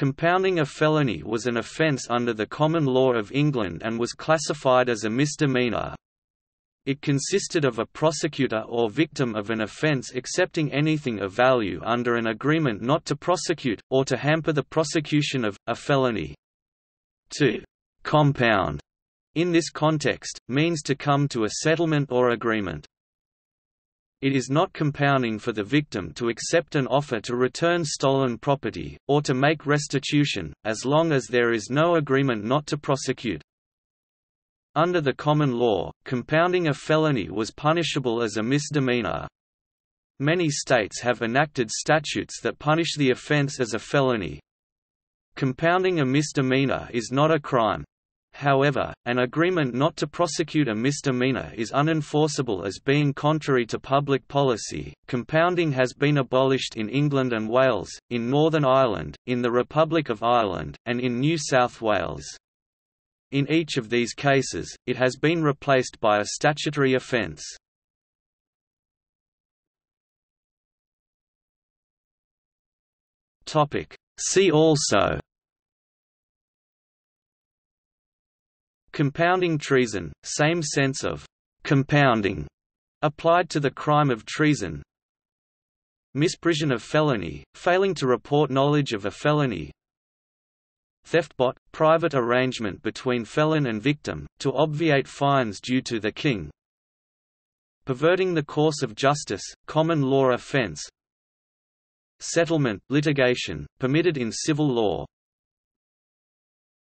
Compounding a felony was an offence under the common law of England and was classified as a misdemeanour. It consisted of a prosecutor or victim of an offence accepting anything of value under an agreement not to prosecute, or to hamper the prosecution of, a felony. To «compound» in this context, means to come to a settlement or agreement. It is not compounding for the victim to accept an offer to return stolen property, or to make restitution, as long as there is no agreement not to prosecute. Under the common law, compounding a felony was punishable as a misdemeanor. Many states have enacted statutes that punish the offense as a felony. Compounding a misdemeanor is not a crime. However, an agreement not to prosecute a misdemeanor is unenforceable as being contrary to public policy. Compounding has been abolished in England and Wales, in Northern Ireland, in the Republic of Ireland, and in New South Wales. In each of these cases, it has been replaced by a statutory offence. Topic: See also. Compounding treason, same sense of «compounding» applied to the crime of treason. Misprision of felony, failing to report knowledge of a felony. Theftbot, private arrangement between felon and victim, to obviate fines due to the king. Perverting the course of justice, common law offence. Settlement, litigation, permitted in civil law.